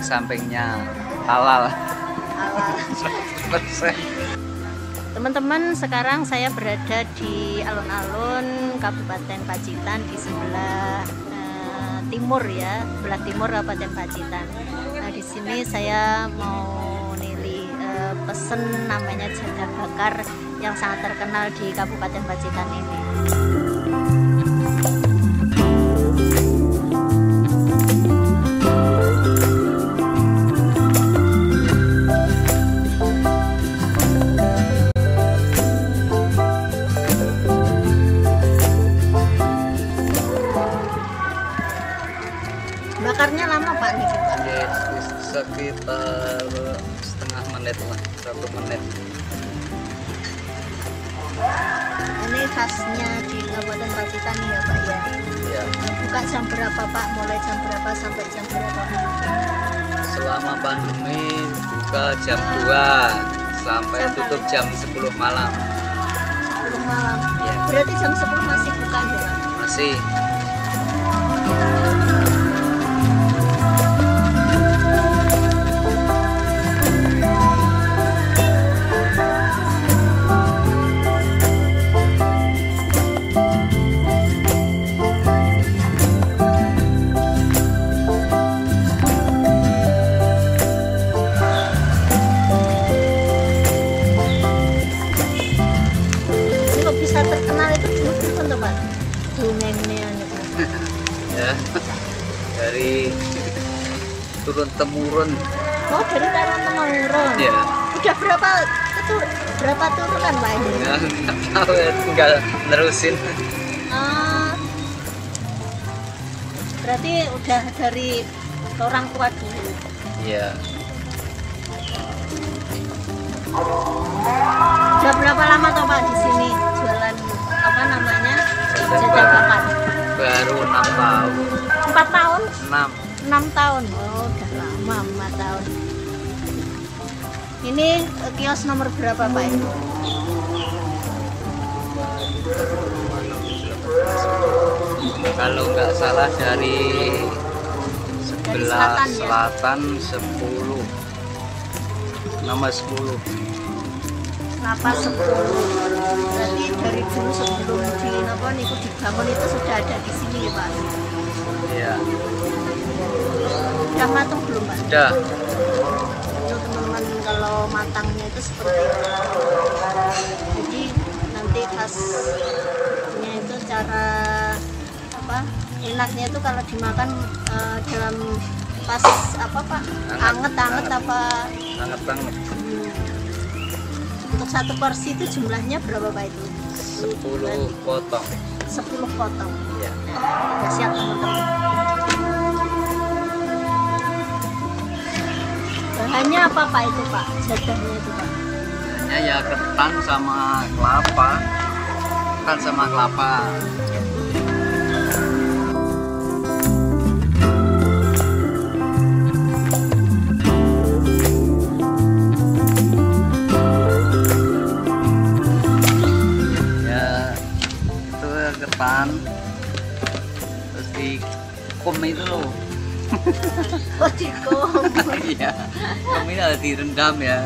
efek sampingnya halal. Halal. 100%. Teman-teman, sekarang saya berada di alun-alun Kabupaten Pacitan di sebelah timur ya, sebelah timur Kabupaten Pacitan. Nah, di sini saya mau nilai pesen namanya jadah bakar yang sangat terkenal di Kabupaten Pacitan ini. Bakarnya lama Pak nih? Sekitar setengah menit lah, 1 menit. Ini khasnya di Kabupaten Pacitan ya Pak ya? Iya. Buka jam berapa Pak? Mulai jam berapa sampai jam berapa? Selama pandemi buka jam 2 sampai tutup jam 10 malam. 10 malam? Ya. Berarti jam 10 masih buka ya? Masih. Ya, dari turun temurun. Oh, dari turun temurun. Ya. Udah berapa turunan Pak ini? Ya, nggak tahu, tinggal nerusin. Berarti udah dari orang tua dulu. Iya. Udah berapa lama toh Pak di sini jualan apa namanya jadah bakar? Baru 6 tahun. 4 tahun? 6 tahun. Oh, udah lama, 4 tahun. Ini kios nomor berapa Pak ini? Kalau nggak salah dari sebelah selatan ya? 10. Nomor 10. Kenapa 10? Berarti dari dulu sebelum dibangun itu sudah ada di sini ya Pak? Iya. Sudah matang belum Pak? Sudah. Untuk teman-teman kalau matangnya itu seperti itu. Jadi nanti khasnya itu cara apa? Enaknya itu kalau dimakan dalam pas apa Pak? Anget-anget apa? Anget-anget. Untuk satu porsi itu jumlahnya berapa Pak itu? 10 potong. 10 potong. Iya. Sudah siap teman-teman. Bahannya apa Pak itu Pak? Jadahnya itu Pak? Bahannya ya ketan sama kelapa. Ketan sama kelapa. Terus dikum itu loh. Oh, dikum. Iya. Kum ini harus direndam ya.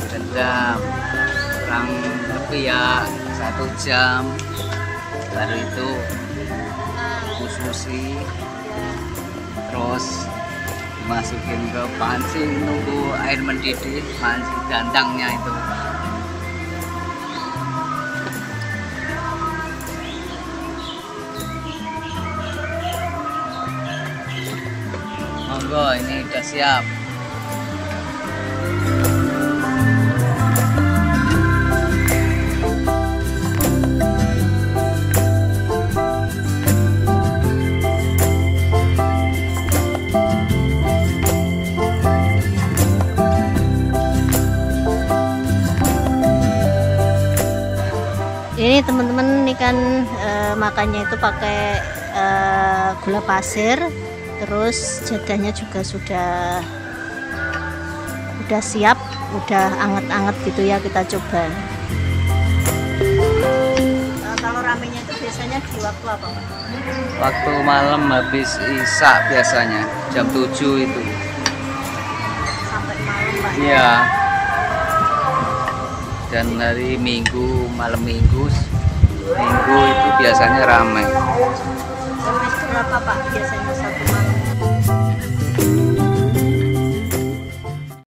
Direndam kurang lebih ya 1 jam. Lalu itu kususi. Terus dimasukin ke panci, nunggu air mendidih, panci dandangnya itu. Oh, ini udah siap. Ini teman-teman, ini kan makannya itu pakai gula pasir. Terus jadahnya juga sudah siap, udah anget-anget gitu ya, kita coba. Kalau ramenya itu biasanya di waktu apa Pak? Waktu malam habis isya biasanya, jam 7 itu. Iya. Dan hari Minggu, malam Minggu itu biasanya ramai. Sampai berapa Pak biasanya?